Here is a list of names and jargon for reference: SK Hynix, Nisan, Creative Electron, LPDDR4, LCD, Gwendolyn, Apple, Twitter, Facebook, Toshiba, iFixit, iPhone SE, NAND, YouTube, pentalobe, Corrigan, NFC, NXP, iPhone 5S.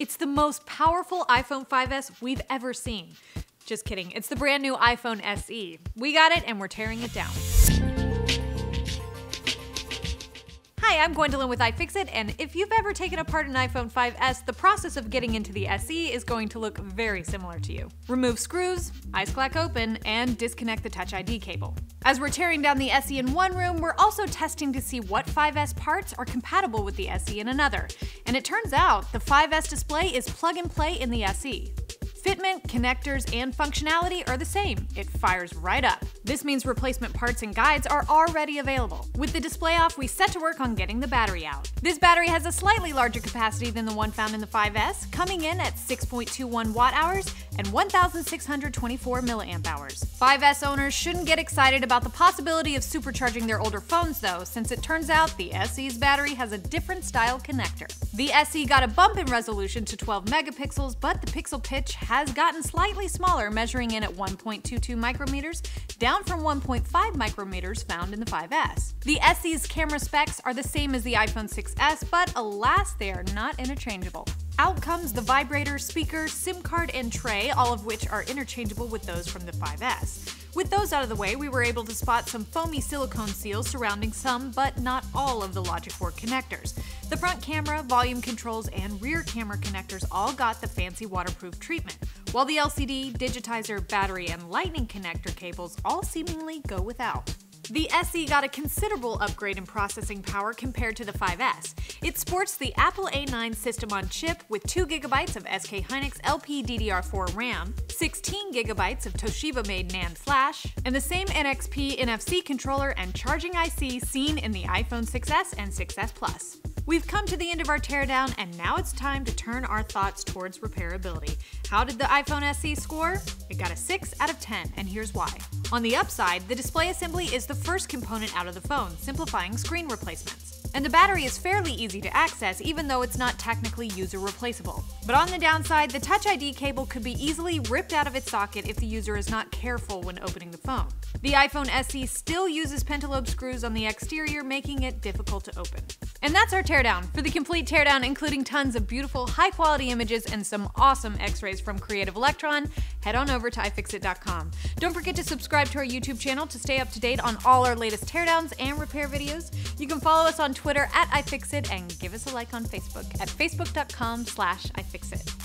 It's the most powerful iPhone 5S we've ever seen. Just kidding, it's the brand new iPhone SE. We got it and we're tearing it down. Hi, I'm Gwendolyn with iFixit, and if you've ever taken apart an iPhone 5S, the process of getting into the SE is going to look very similar to you. Remove screws, ice clack open, and disconnect the Touch ID cable. As we're tearing down the SE in one room, we're also testing to see what 5S parts are compatible with the SE in another. And it turns out the 5S display is plug and play in the SE. Fitment, connectors, and functionality are the same. It fires right up. This means replacement parts and guides are already available. With the display off, we set to work on getting the battery out. This battery has a slightly larger capacity than the one found in the 5S, coming in at 6.21 watt-hours and 1,624 milliamp-hours. 5S owners shouldn't get excited about the possibility of supercharging their older phones, though, since it turns out the SE's battery has a different style connector. The SE got a bump in resolution to 12 megapixels, but the pixel pitch has gotten slightly smaller, measuring in at 1.22 micrometers, down from 1.5 micrometers found in the 5S. The SE's camera specs are the same as the iPhone 6S, but alas, they are not interchangeable. Out comes the vibrator, speaker, SIM card, and tray, all of which are interchangeable with those from the 5S. With those out of the way, we were able to spot some foamy silicone seals surrounding some, but not all, of the logic board connectors. The front camera, volume controls, and rear camera connectors all got the fancy waterproof treatment, while the LCD, digitizer, battery, and lightning connector cables all seemingly go without. The SE got a considerable upgrade in processing power compared to the 5S. It sports the Apple A9 system on chip with 2 GB of SK Hynix LPDDR4 RAM, 16 GB of Toshiba-made NAND flash, and the same NXP NFC controller and charging IC seen in the iPhone 6S and 6S Plus. We've come to the end of our teardown, and now it's time to turn our thoughts towards repairability. How did the iPhone SE score? It got a 6 out of 10, and here's why. On the upside, the display assembly is the first component out of the phone, simplifying screen replacements. And the battery is fairly easy to access, even though it's not technically user replaceable. But on the downside, the Touch ID cable could be easily ripped out of its socket if the user is not careful when opening the phone. The iPhone SE still uses pentalobe screws on the exterior, making it difficult to open. And that's our teardown. For the complete teardown, including tons of beautiful, high-quality images and some awesome x-rays from Creative Electron, head on over to iFixit.com. Don't forget to subscribe to our YouTube channel to stay up to date on all our latest teardowns and repair videos. You can follow us on Twitter @iFixit and give us a like on Facebook at facebook.com/iFixit.